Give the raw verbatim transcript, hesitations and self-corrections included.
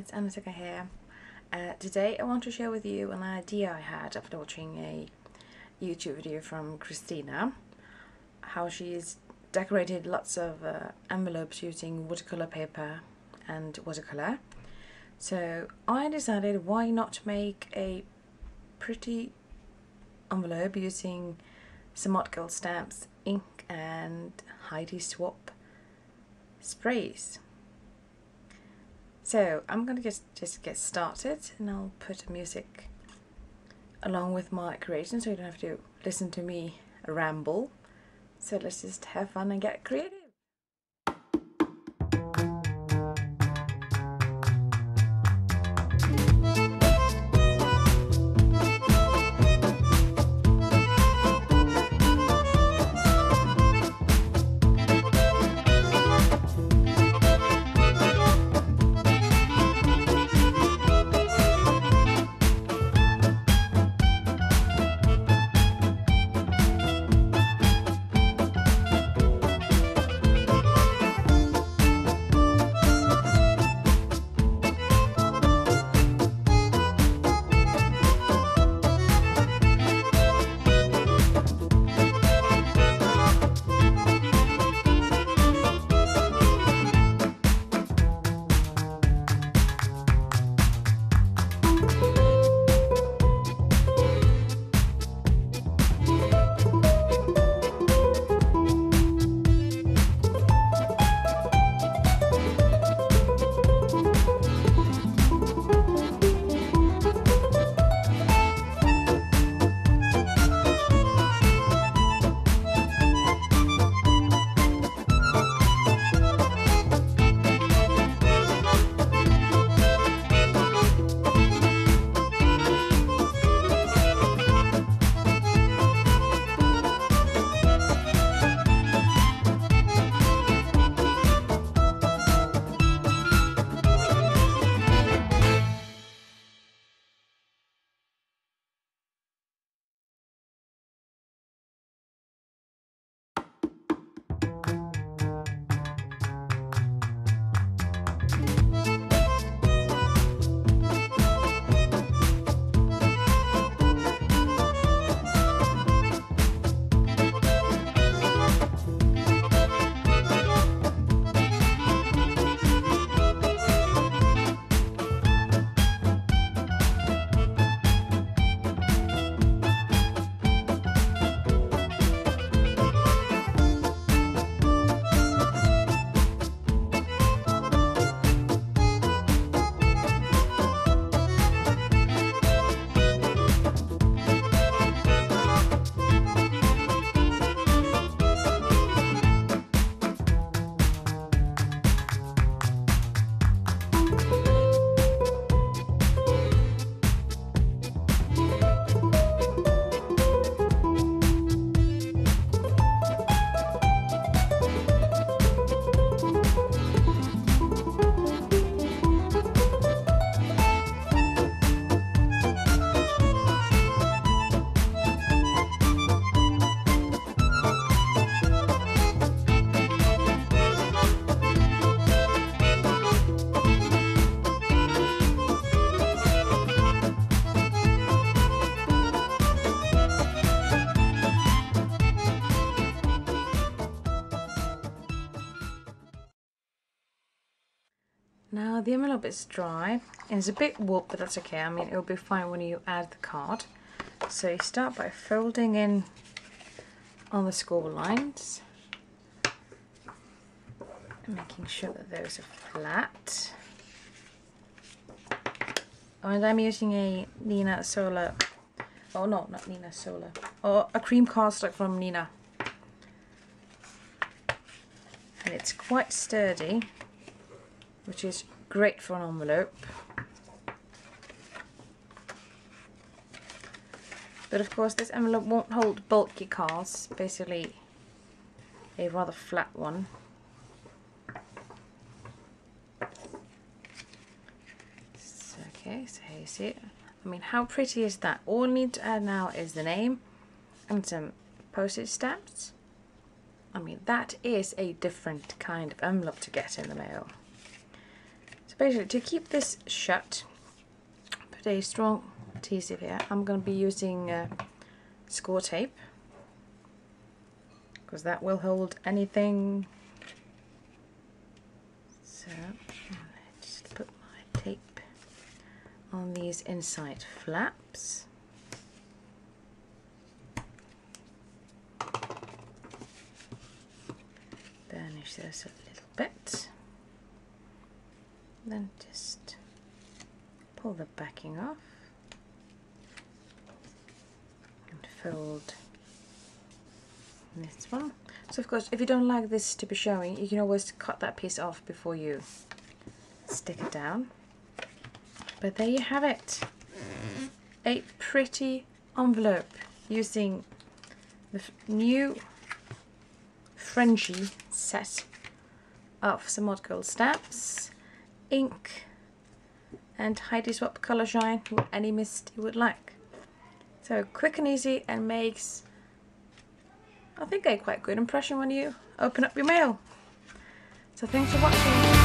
it's Anataka here. Uh, today I want to share with you an idea I had after watching a YouTube video from Christina, how she's decorated lots of uh, envelopes using watercolour paper and watercolour. So I decided, why not make a pretty envelope using Some Odd Girl stamps, ink and Heidi Swap sprays. So I'm going to just, just get started, and I'll put music along with my creation so you don't have to listen to me ramble. So let's just have fun and get creative. Now the envelope is dry and it's a bit warped, but that's okay. I mean, it'll be fine when you add the card. So you start by folding in on the score lines and making sure that those are flat. And I'm using a Nina Sola, oh no, not Nina Sola, or a cream cardstock from Nina, and it's quite sturdy, which is great for an envelope. But of course this envelope won't hold bulky cards, basically a rather flat one. So, okay, so here you see it. I mean, how pretty is that? All we need to add now is the name and some postage stamps. I mean, that is a different kind of envelope to get in the mail. Basically, to keep this shut, put a strong adhesive here. I'm going to be using uh, score tape, because that will hold anything. So let's put my tape on these inside flaps. Burnish those a little bit. Then just pull the backing off and fold this one. So of course, if you don't like this to be showing, you can always cut that piece off before you stick it down. But there you have it, a pretty envelope using the new Frenchie set of Some Odd Girl stamps, ink and Heidi Swap colour shine with any mist you would like. So quick and easy, and makes, I think, a quite good impression when you open up your mail. So thanks for watching.